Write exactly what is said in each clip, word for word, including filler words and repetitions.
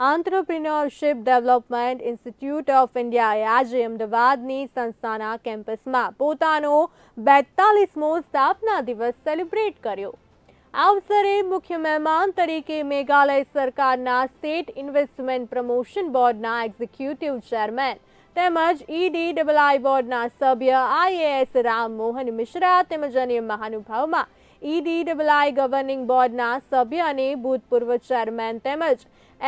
Entrepreneurship development institute of India आज अમદાવાદની સંસ્થાના કેમ્પસમાં પોતાનો બેતાલીસમો સ્થાપના દિવસ સેલિબ્રેટ કર્યો। આ અવસરે મુખ્ય મહેમાન તરીકે મેઘાલય સરકારના સ્ટેટ ઇન્વેસ્ટમેન્ટ પ્રમોશન બોર્ડના એક્ઝિક્યુટિવ ચેરમેન તેમજ आई डी बी आई બોર્ડના સભ્ય I A S Ram Mohan Mishra તેમજ અન્ય મહાનુભાવોમાં E D double I governing board सभ्य ने भूतपूर्व चेरमेन तेमज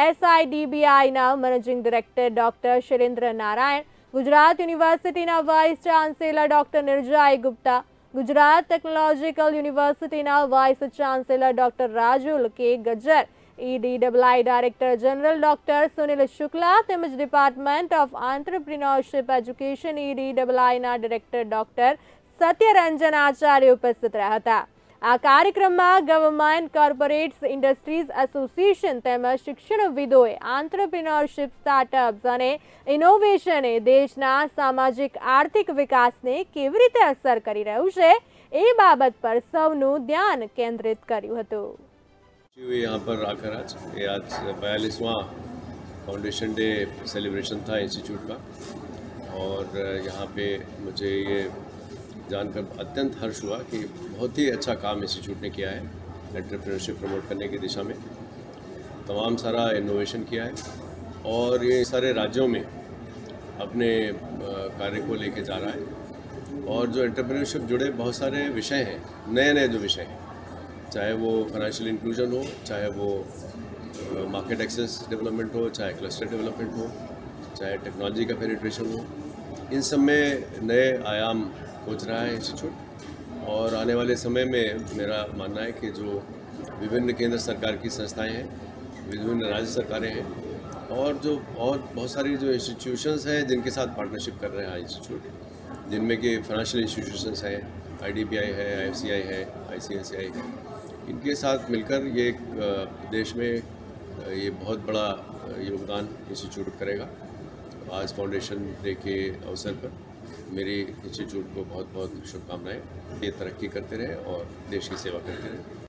S I D B I managing director doctor Shailendra Narayan, Gujarat university vice chancellor doctor Nirjay Gupta, Gujarat technological university vice chancellor doctor Rajul K Gajjar, E D double I director general doctor Sunil Shukla तेमज department of entrepreneurship education E D double I director doctor Satya Ranjan Acharya उपस्थित रहा था। आ कार्यक्रम में government corporates industries association तेमज शिक्षणविदोए entrepreneurship startups अने इनोवेशने देशना सामाजिक आर्थिक विकासने केवी रीते असर करी रह्युं छे ए बाबत पर सौनुं ध्यान केंद्रित कर्युं हतुं। यहाँ पर आकर आज ये आज बयालीसवां फाउंडेशन डे सेलिब्रेशन था इंस्टीट्यूट का, और यहाँ पे मुझे ये जानकर अत्यंत हर्ष हुआ कि बहुत ही अच्छा काम इंस्टीट्यूट ने किया है एंटरप्रेन्योरशिप प्रमोट करने की दिशा में। तमाम सारा इनोवेशन किया है और ये सारे राज्यों में अपने कार्य को लेके जा रहा है। और जो एंटरप्रेन्योरशिप जुड़े बहुत सारे विषय हैं, नए नए जो विषय हैं, चाहे वो फाइनेंशियल इंक्लूजन हो, चाहे वो मार्केट एक्सेस डेवलपमेंट हो, चाहे क्लस्टर डेवलपमेंट हो, चाहे टेक्नोलॉजी का पेनिट्रेशन हो, इन सब में नए आयाम खोज रहा है इंस्टीट्यूट। और आने वाले समय में मेरा मानना है कि जो विभिन्न केंद्र सरकार की संस्थाएं हैं, विभिन्न राज्य सरकारें हैं, और जो और बहुत सारी जो इंस्टीट्यूशंस हैं जिनके साथ पार्टनरशिप कर रहे हैं इंस्टीट्यूट, जिनमें कि फाइनेंशियल इंस्टीट्यूशंस हैं, आई डी बी आई है, आई सी आई है, आई सी आई सी आई है, इनके साथ मिलकर ये देश में ये बहुत बड़ा योगदान इंस्टीट्यूट करेगा। आज फाउंडेशन डे के अवसर पर मेरी इंस्टीट्यूट को बहुत बहुत शुभकामनाएं। ये तरक्की करते रहे और देश की सेवा करते रहे।